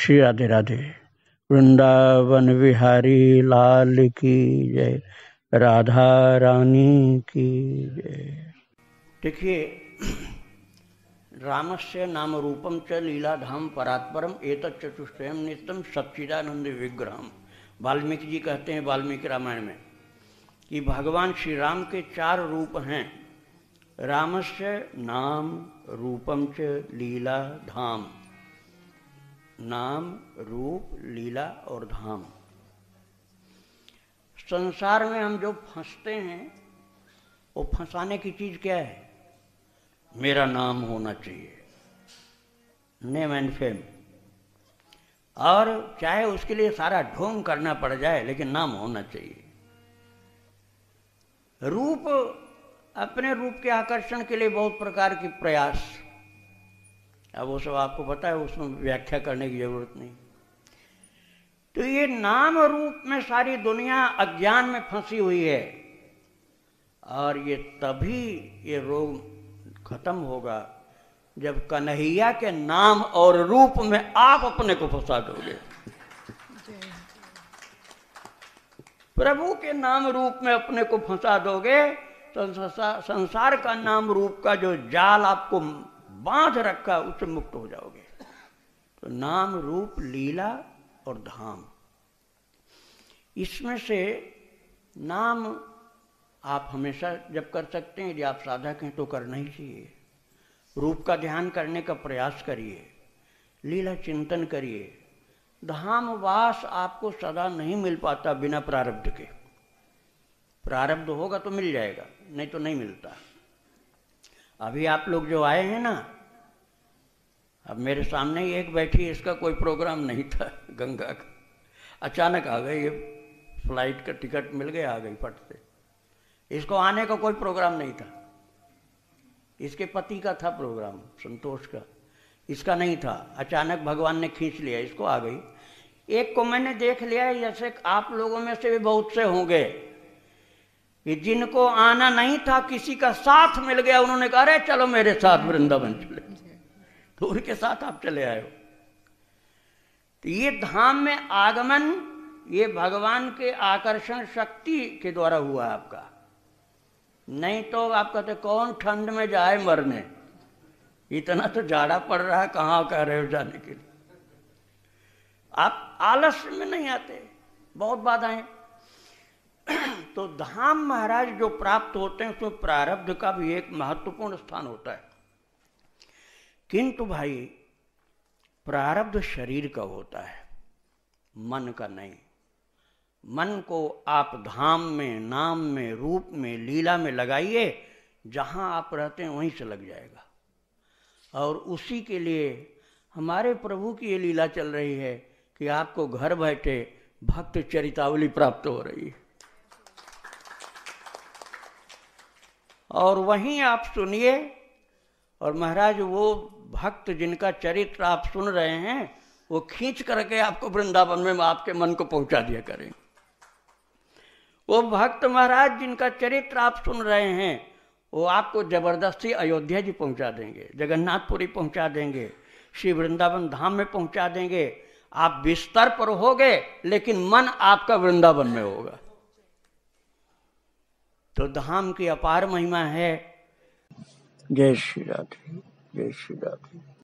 श्री राधे राधे। वृंदावन विहारी लाल की जय, राधा रानी की जय। देखिए, रामस्य नाम रूपम च लीलाधाम परात्परम एतत् चतुष्टयम् नित्यम सच्चिदानंद विग्रहम। वाल्मीकि जी कहते हैं वाल्मीकि रामायण में कि भगवान श्री राम के चार रूप हैं। रामस्य नाम रूपम च लीला धाम, नाम रूप लीला और धाम। संसार में हम जो फंसते हैं वो फंसाने की चीज क्या है? मेरा नाम होना चाहिए, नेम एंड फेम, और चाहे उसके लिए सारा ढोंग करना पड़ जाए लेकिन नाम होना चाहिए। रूप, अपने रूप के आकर्षण के लिए बहुत प्रकार के प्रयास, अब वो सब आपको पता है, उसमें व्याख्या करने की जरूरत नहीं। तो ये नाम रूप में सारी दुनिया अज्ञान में फंसी हुई है, और ये तभी ये रोग खत्म होगा जब कन्हैया के नाम और रूप में आप अपने को फंसा दोगे। प्रभु के नाम रूप में अपने को फंसा दोगे तो संसार का नाम रूप का जो जाल आपको बांध रखा उससे मुक्त हो जाओगे। तो नाम रूप लीला और धाम, इसमें से नाम आप हमेशा जब कर सकते हैं, यदि आप साधक हैं तो करना ही चाहिए। रूप का ध्यान करने का प्रयास करिए, लीला चिंतन करिए। धाम वास आपको सदा नहीं मिल पाता बिना प्रारब्ध के। प्रारब्ध होगा तो मिल जाएगा, नहीं तो नहीं मिलता। अभी आप लोग जो आए हैं ना, अब मेरे सामने ही एक बैठी, इसका कोई प्रोग्राम नहीं था गंगा का, अचानक आ गई, ये फ्लाइट का टिकट मिल गया, आ गई फट से। इसको आने का कोई प्रोग्राम नहीं था, इसके पति का था प्रोग्राम, संतोष का, इसका नहीं था। अचानक भगवान ने खींच लिया, इसको आ गई। एक को मैंने देख लिया, जैसे आप लोगों में से भी बहुत से होंगे कि जिनको आना नहीं था, किसी का साथ मिल गया, उन्होंने कहा अरे चलो मेरे साथ वृंदावन चले, तो उनके साथ आप चले आए हो। तो ये धाम में आगमन, ये भगवान के आकर्षण शक्ति के द्वारा हुआ आपका। नहीं तो आप कहते कौन ठंड में जाए मरने, इतना तो जाड़ा पड़ रहा है, कहाँ कह रहे हो जाने के लिए। आप आलस में नहीं आते, बहुत बाधाएं। तो धाम महाराज जो प्राप्त होते हैं उसमें प्रारब्ध का भी एक महत्वपूर्ण स्थान होता है। किंतु भाई, प्रारब्ध शरीर का होता है, मन का नहीं। मन को आप धाम में, नाम में, रूप में, लीला में लगाइए, जहां आप रहते हैं वहीं से लग जाएगा। और उसी के लिए हमारे प्रभु की ये लीला चल रही है कि आपको घर बैठे भक्त चरितावली प्राप्त हो रही है, और वहीं आप सुनिए। और महाराज, वो भक्त जिनका चरित्र आप सुन रहे हैं, वो खींच करके आपको वृंदावन में आपके मन को पहुंचा दिया करें। वो भक्त महाराज जिनका चरित्र आप सुन रहे हैं, वो आपको जबरदस्ती अयोध्या जी पहुंचा देंगे, जगन्नाथपुरी पहुंचा देंगे, श्री वृंदावन धाम में पहुंचा देंगे। आप बिस्तर पर होगे लेकिन मन आपका वृंदावन में होगा। तो धाम की अपार महिमा है। जय श्री राधे, जय श्री राधे।